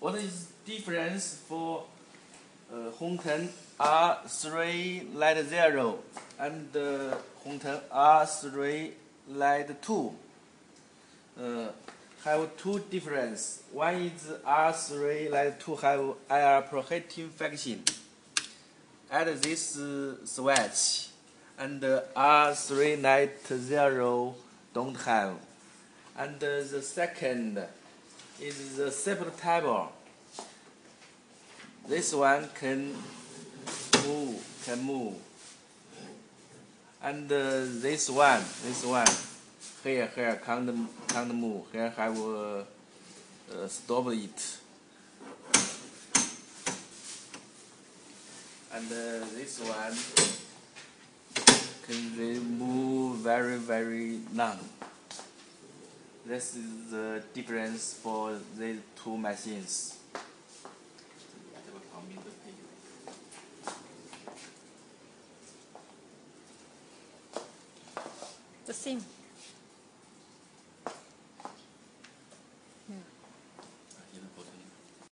What is difference for HongTen R3-Lite0 and HongTen R3-Lite2? Have two difference. One is R3-Lite2 have IR-prohibiting function. Add this switch, and R3-Lite0 don't have. And the second is the separate table. This one can move, and this one here can't move. Here I will stop it. And this one can move very long. This is the difference for these two machines. The same.